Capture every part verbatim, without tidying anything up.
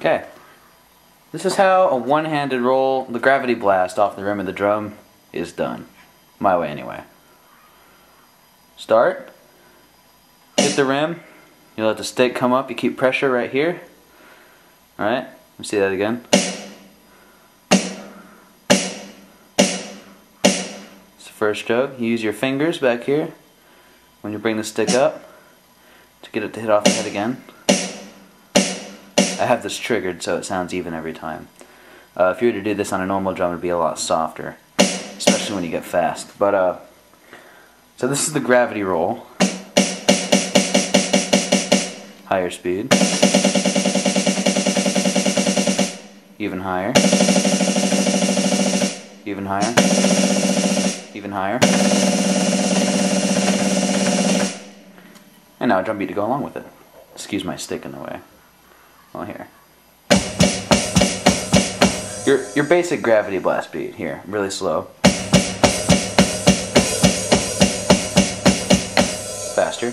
Okay, this is how a one-handed roll, the gravity blast off the rim of the drum, is done. My way anyway. Start, hit the rim, you let the stick come up, you keep pressure right here. Alright, let me see that again. It's the first stroke. You use your fingers back here when you bring the stick up to get it to hit off the head again. I have this triggered so it sounds even every time. Uh, if you were to do this on a normal drum, it would be a lot softer, especially when you get fast. But uh, so this is the gravity roll, higher speed, even higher, even higher, even higher, and now a drum beat to go along with it. Excuse my stick in the way. Well, here. Your, your basic gravity blast beat here, really slow. Faster. Faster.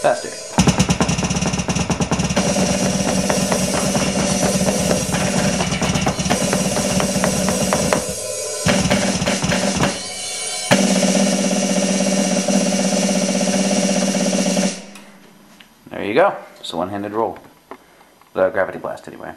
Faster. There you go. It's a one-handed roll. The gravity blast, anyway.